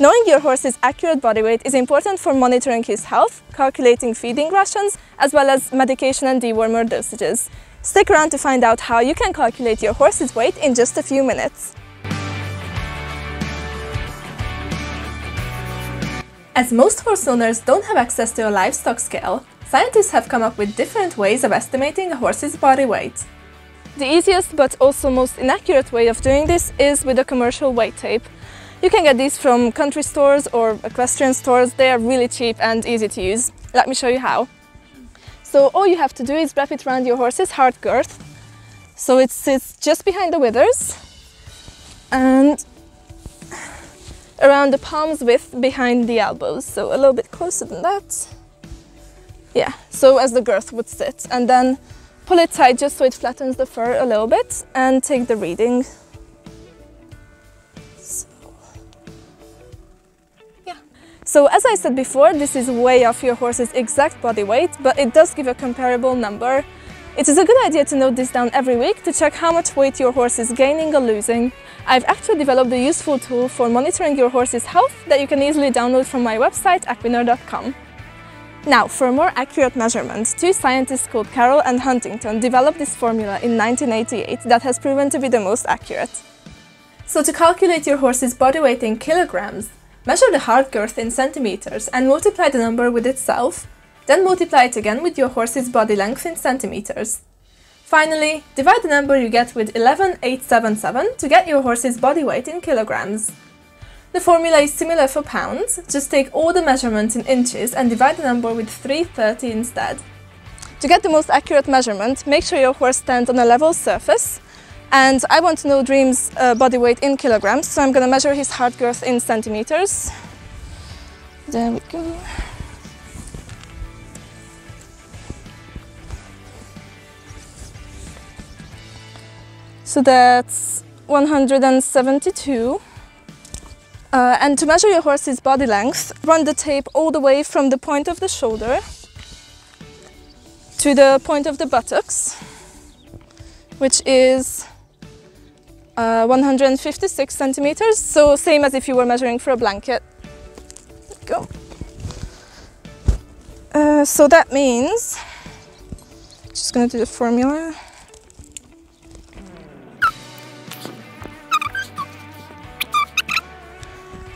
Knowing your horse's accurate body weight is important for monitoring his health, calculating feeding rations, as well as medication and dewormer dosages. Stick around to find out how you can calculate your horse's weight in just a few minutes. As most horse owners don't have access to a livestock scale, scientists have come up with different ways of estimating a horse's body weight. The easiest but also most inaccurate way of doing this is with a commercial weight tape. You can get these from country stores or equestrian stores. They are really cheap and easy to use. Let me show you how. So all you have to do is wrap it around your horse's hard girth, so it sits just behind the withers and around the palm's width behind the elbows, so a little bit closer than that. Yeah, so as the girth would sit, and then pull it tight just so it flattens the fur a little bit and take the reading. So, yeah. So as I said before, this is way off your horse's exact body weight, but it does give a comparable number. It is a good idea to note this down every week to check how much weight your horse is gaining or losing. I've actually developed a useful tool for monitoring your horse's health that you can easily download from my website, EquiNerd.com. Now, for more accurate measurements, two scientists called Carroll and Huntington developed this formula in 1988 that has proven to be the most accurate. So to calculate your horse's body weight in kilograms, measure the hard girth in centimeters and multiply the number with itself, then multiply it again with your horse's body length in centimeters. Finally, divide the number you get with 11,877 to get your horse's body weight in kilograms. The formula is similar for pounds, just take all the measurements in inches and divide the number with 330 instead. To get the most accurate measurement, make sure your horse stands on a level surface. And I want to know Dream's body weight in kilograms, so I'm going to measure his hard girth in centimeters. There we go. So that's 172. And to measure your horse's body length, run the tape all the way from the point of the shoulder to the point of the buttocks, which is 156 centimeters, so same as if you were measuring for a blanket. There we go. So that means, just going to do the formula.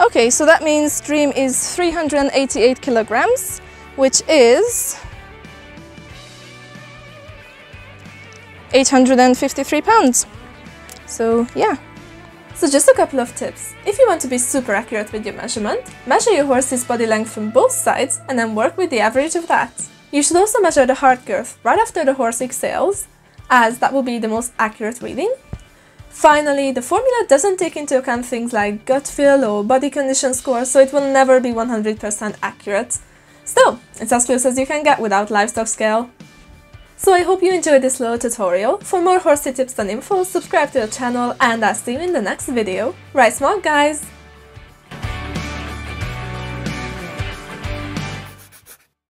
Okay, so that means Dream is 388 kilograms, which is 853 pounds. So yeah. So just a couple of tips. If you want to be super accurate with your measurement, measure your horse's body length from both sides and then work with the average of that. You should also measure the hard girth right after the horse exhales, as that will be the most accurate reading. Finally, the formula doesn't take into account things like gut feel or body condition score, so it will never be 100% accurate. Still, it's as close as you can get without livestock scale. So I hope you enjoyed this little tutorial. For more horsey tips and info, subscribe to the channel, and I'll see you in the next video. Ride smart, guys!